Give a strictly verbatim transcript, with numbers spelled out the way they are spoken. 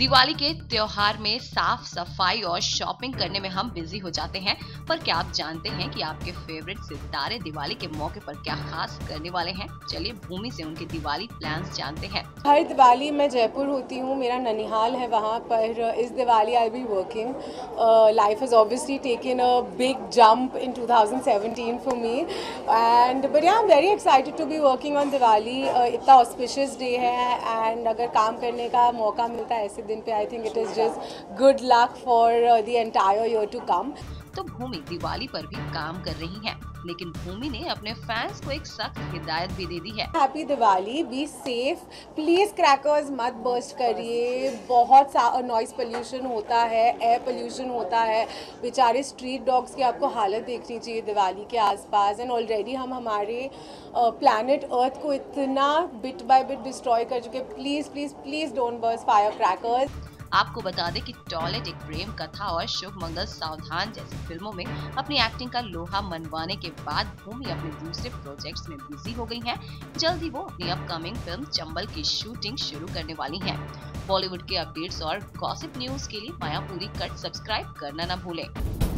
दिवाली के त्योहार में साफ सफाई और शॉपिंग करने में हम बिजी हो जाते हैं, पर क्या आप जानते हैं कि आपके फेवरेट सितारे दिवाली के मौके पर क्या खास करने वाले हैं? चलिए भूमि से उनके दिवाली प्लान्स जानते हैं। हर दिवाली मैं जयपुर होती हूँ, मेरा ननिहाल है वहाँ पर। इस Diwali I be working. Life has obviously taken a big jump in two thousand seventeen for me and but I am very excited to be working on Diwali. इतना ऑस्पिशियस डे है एंड अगर काम करने का मौका मिलता है ऐसे दिन पे, I think it is just good luck for the entire year to come. तो भूमि दिवाली पर भी काम कर रही हैं, लेकिन भूमि ने अपने फैंस को एक सख्त हिदायत भी दे दी है। Happy Diwali, be safe, please crackers मत बर्स्ट करिए। बहुत सा नॉइज़ पोल्यूशन होता है, एयर पोल्यूशन होता है। बेचारे स्ट्रीट डॉग्स की आपको हालत देखनी चाहिए दिवाली के आसपास। एंड ऑलरेडी हम हमारे प्लैनेट अर्थ को इतना बिट बाय बिट डिस्ट्रॉय कर चुके। Please please please don't burst fire crackers. आपको बता दें कि टॉयलेट एक प्रेम कथा और शुभ मंगल सावधान जैसी फिल्मों में अपनी एक्टिंग का लोहा मनवाने के बाद भूमि अपने दूसरे प्रोजेक्ट्स में बिजी हो गई हैं। जल्द ही वो अपनी अपकमिंग फिल्म चंबल की शूटिंग शुरू करने वाली हैं। बॉलीवुड के अपडेट्स और गॉसिप न्यूज के लिए मायापुरी कट सब्सक्राइब करना न भूलें।